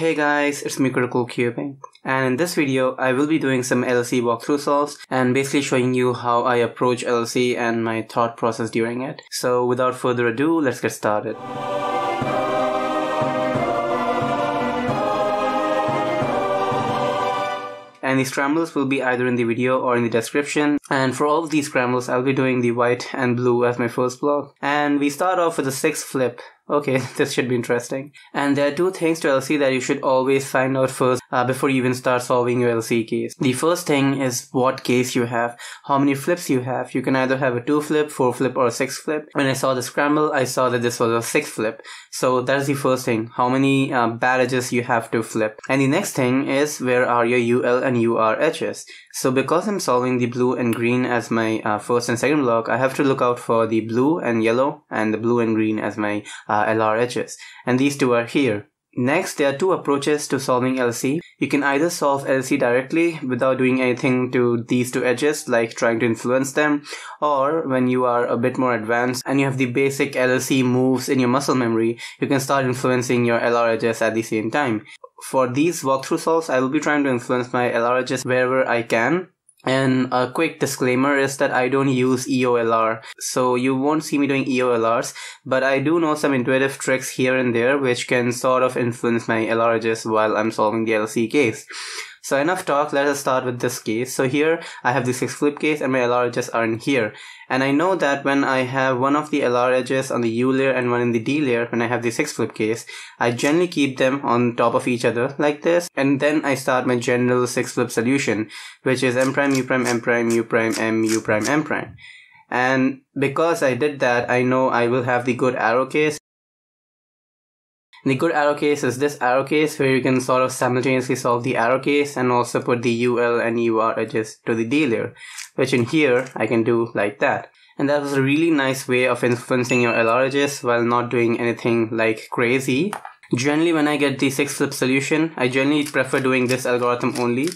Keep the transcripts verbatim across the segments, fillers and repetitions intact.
Hey guys, it's me CriticalCubing, and in this video I will be doing some L S E walkthrough solves and basically showing you how I approach L S E and my thought process during it. So without further ado, let's get started. And the scrambles will be either in the video or in the description. And for all of these scrambles, I'll be doing the white and blue as my first block. And we start off with a six flip. Okay, this should be interesting. And there are two things to L C that you should always find out first uh, before you even start solving your L C case. The first thing is what case you have, how many flips you have. You can either have a two flip, four flip, or a six flip. When I saw the scramble, I saw that this was a six flip. So that is the first thing, how many uh, bad edges you have to flip. And the next thing is where are your U L and U R edges. So because I'm solving the blue and green as my uh, first and second block, I have to look out for the blue and yellow and the blue and green as my uh, L R edges, and these two are here. Next, there are two approaches to solving L C. You can either solve L C directly without doing anything to these two edges, like trying to influence them, or when you are a bit more advanced and you have the basic L C moves in your muscle memory, you can start influencing your L R edges at the same time. For these walkthrough solves, I will be trying to influence my L R edges wherever I can. And a quick disclaimer is that I don't use E O L R, so you won't see me doing E O L Rs, but I do know some intuitive tricks here and there which can sort of influence my L R edges while I'm solving the L C case. So enough talk, let us start with this case. So here I have the six flip case and my L R edges are in here. And I know that when I have one of the L R edges on the U layer and one in the D layer, when I have the six flip case, I generally keep them on top of each other like this. And then I start my general six flip solution, which is M prime, U prime, M prime, U prime, M, U prime, M prime. And because I did that, I know I will have the good arrow case. The good arrow case is this arrow case where you can sort of simultaneously solve the arrow case and also put the U L and U R edges to the D layer, which in here I can do like that. And that was a really nice way of influencing your L R edges while not doing anything like crazy. Generally when I get the six flip solution, I generally prefer doing this algorithm only,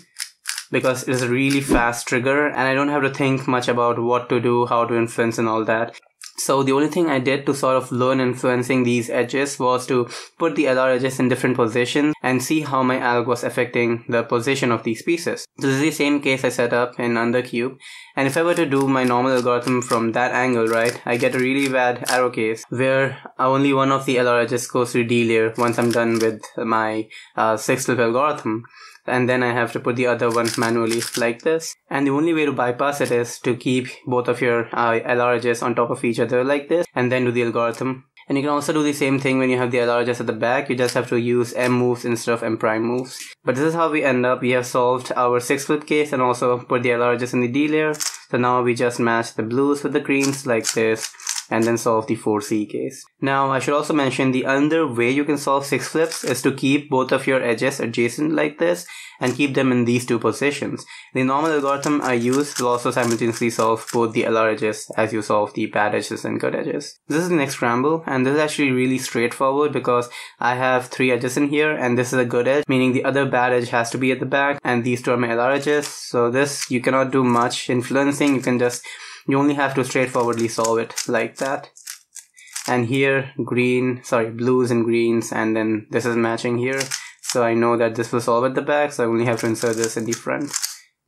because it's a really fast trigger and I don't have to think much about what to do, how to influence and all that. So the only thing I did to sort of learn influencing these edges was to put the L R edges in different positions and see how my alg was affecting the position of these pieces. So this is the same case I set up in Undercube, and if I were to do my normal algorithm from that angle, right, I get a really bad arrow case where only one of the L R edges goes to the D layer once I'm done with my uh, six flip algorithm. And then I have to put the other one manually like this. And the only way to bypass it is to keep both of your uh, L R edges on top of each other like this and then do the algorithm. And you can also do the same thing when you have the L R edges at the back. You just have to use M moves instead of M prime moves. But this is how we end up. We have solved our six flip case and also put the L R edges in the D layer. So now we just match the blues with the greens like this, and then solve the four C case. Now I should also mention the other way you can solve six flips is to keep both of your edges adjacent like this and keep them in these two positions. The normal algorithm I use will also simultaneously solve both the L R edges as you solve the bad edges and good edges. This is the next scramble, and this is actually really straightforward because I have three edges in here and this is a good edge, meaning the other bad edge has to be at the back, and these two are my L R edges. So this you cannot do much influencing, you can just you only have to straightforwardly solve it like that. And here green, sorry blues and greens, and then this is matching here. So I know that this will solve at the back, so I only have to insert this in the front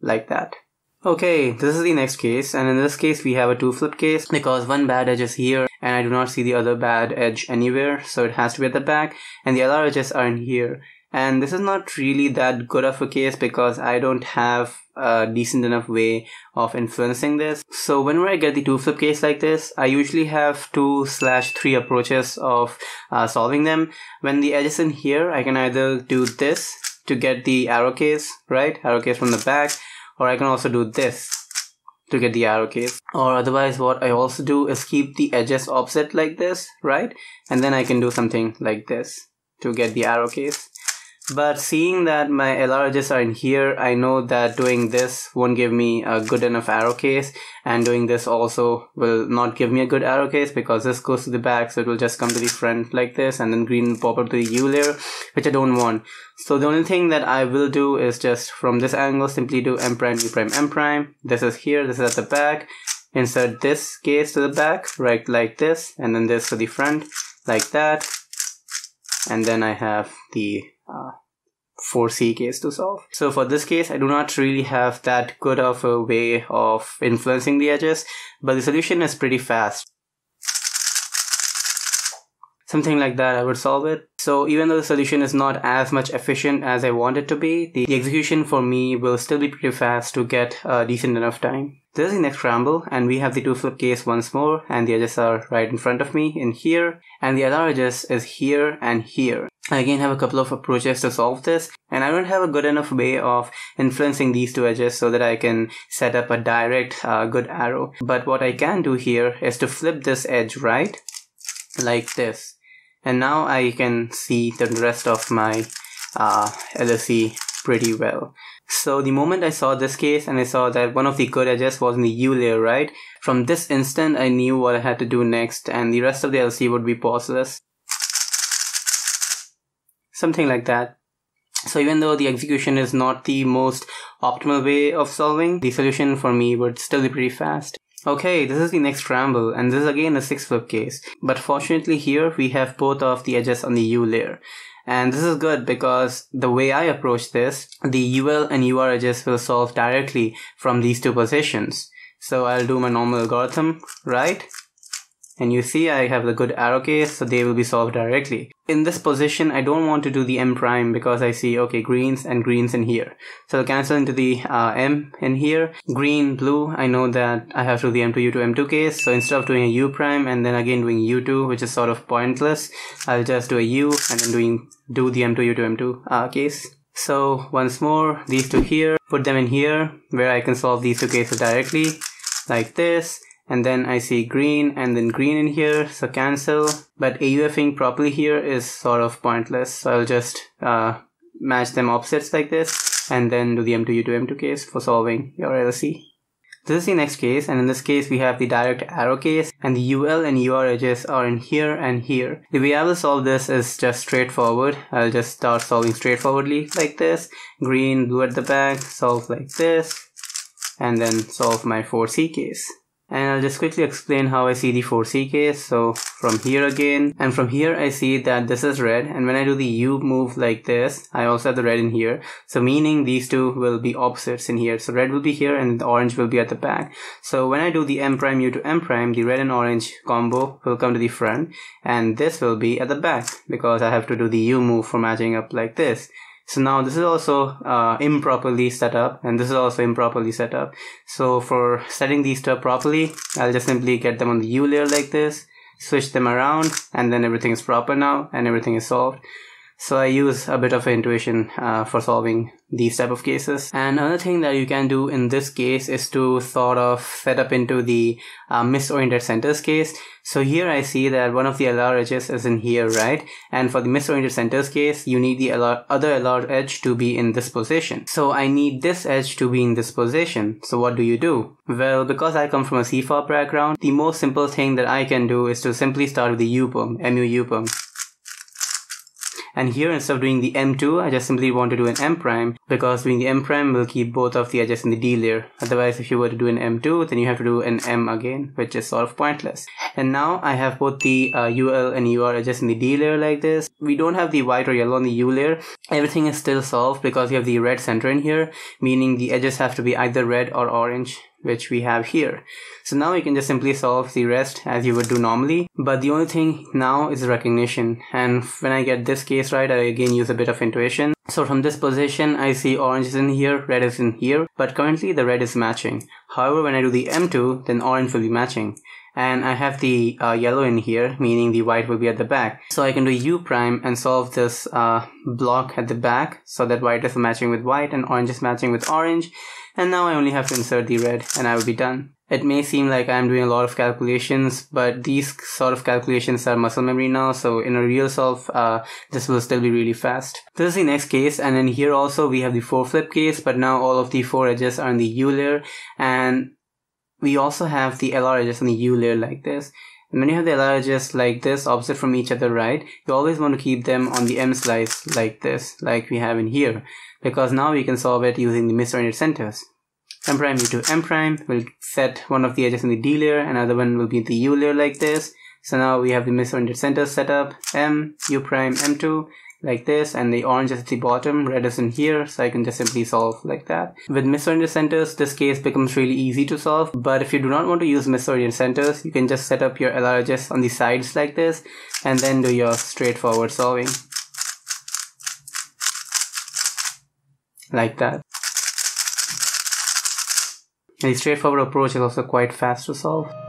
like that. Okay, this is the next case, and in this case we have a two flip case because one bad edge is here and I do not see the other bad edge anywhere, so it has to be at the back, and the L R edges are in here. And this is not really that good of a case because I don't have a decent enough way of influencing this. So whenever I get the two flip case like this, I usually have two slash three approaches of uh, solving them. When the edge is in here, I can either do this to get the arrow case, right, arrow case from the back, or I can also do this to get the arrow case. Or otherwise what I also do is keep the edges offset like this, right, and then I can do something like this to get the arrow case. But seeing that my L R edges are in here, I know that doing this won't give me a good enough arrow case, and doing this also will not give me a good arrow case because this goes to the back, so it will just come to the front like this, and then green will pop up to the U layer, which I don't want. So the only thing that I will do is just from this angle simply do M prime, U prime, M prime. This is here, this is at the back. Insert this case to the back, right, like this, and then this to the front like that, and then I have the Uh, four C case to solve. So for this case, I do not really have that good of a way of influencing the edges, but the solution is pretty fast. Something like that, I would solve it. So even though the solution is not as much efficient as I want it to be, the, the execution for me will still be pretty fast to get a uh, decent enough time. This is the next ramble, and we have the two flip case once more, and the edges are right in front of me in here, and the L R edges is here and here. I again have a couple of approaches to solve this, and I don't have a good enough way of influencing these two edges so that I can set up a direct uh, good arrow. But what I can do here is to flip this edge right, like this. And now I can see the rest of my uh, L S E pretty well. So the moment I saw this case and I saw that one of the good edges was in the U layer, right? From this instant, I knew what I had to do next, and the rest of the L S E would be pauseless. Something like that. So even though the execution is not the most optimal way of solving, the solution for me would still be pretty fast. Okay, this is the next ramble, and this is again a six flip case. But fortunately here, we have both of the edges on the U layer. And this is good because the way I approach this, the U L and U R edges will solve directly from these two positions. So I'll do my normal algorithm, right? And you see I have the good arrow case, so they will be solved directly. In this position, I don't want to do the M prime because I see, okay, greens and greens in here. So I'll cancel into the uh, M in here. Green, blue, I know that I have to do the M two U two M two case. So instead of doing a U prime and then again doing U two, which is sort of pointless, I'll just do a U and then doing do the M two U two M two uh, case. So once more, these two here, put them in here where I can solve these two cases directly like this. And then I see green and then green in here, so cancel. But AUFing properly here is sort of pointless, so I'll just uh, match them opposites like this and then do the M two U two M two case for solving your L S E. This is the next case, and in this case we have the direct arrow case, and the U L and U R edges are in here and here. The way I will solve this is just straightforward. I'll just start solving straightforwardly like this. Green, blue at the back, solve like this, and then solve my four C case. And I'll just quickly explain how I see the four C case. So from here again, and from here I see that this is red, and when I do the U move like this, I also have the red in here, so meaning these two will be opposites in here. So red will be here and the orange will be at the back. So when I do the M prime U to M prime, the red and orange combo will come to the front, and this will be at the back because I have to do the U move for matching up like this. So now this is also uh, improperly set up, and this is also improperly set up. So for setting these two up properly, I'll just simply get them on the U layer like this, switch them around, and then everything is proper now and everything is solved. So I use a bit of intuition uh, for solving these type of cases. And another thing that you can do in this case is to sort of set up into the uh, misoriented centers case. So here I see that one of the L R edges is in here, right? And for the misoriented centers case, you need the L R, other L R edge to be in this position. So I need this edge to be in this position. So what do you do? Well, because I come from a C FOP background, the most simple thing that I can do is to simply start with the U P U M, M U U P U M. And here, instead of doing the M two, I just simply want to do an M prime, because doing the M prime will keep both of the edges in the D layer. Otherwise, if you were to do an M two, then you have to do an M again, which is sort of pointless. And now I have both the uh, U L and U R edges in the D layer like this. We don't have the white or yellow on the U layer. Everything is still solved because you have the red center in here, meaning the edges have to be either red or orange, which we have here. So now you can just simply solve the rest as you would do normally, but the only thing now is recognition. And when I get this case right, I again use a bit of intuition. So from this position, I see orange is in here, red is in here, but currently the red is matching. However, when I do the M two, then orange will be matching. And I have the uh, yellow in here, meaning the white will be at the back. So I can do U prime and solve this uh, block at the back so that white is matching with white and orange is matching with orange. And now I only have to insert the red and I will be done. It may seem like I'm doing a lot of calculations, but these sort of calculations are muscle memory now, so in a real solve, uh, this will still be really fast. This is the next case, and then here also we have the four flip case, but now all of the four edges are in the U layer, and we also have the L R edges in the U layer like this. And when you have the L R edges like this, opposite from each other, right, you always want to keep them on the M slice like this, like we have in here, because now we can solve it using the misoriented centers. M prime U to M prime will set one of the edges in the D layer, another one will be in the U layer like this. So now we have the misoriented centers set up, M, U prime, M two, like this, and the orange is at the bottom, red is in here, so I can just simply solve like that. With misorient centers, this case becomes really easy to solve, but if you do not want to use misorient centers, you can just set up your L R H S on the sides like this, and then do your straightforward solving. Like that. The straightforward approach is also quite fast to solve.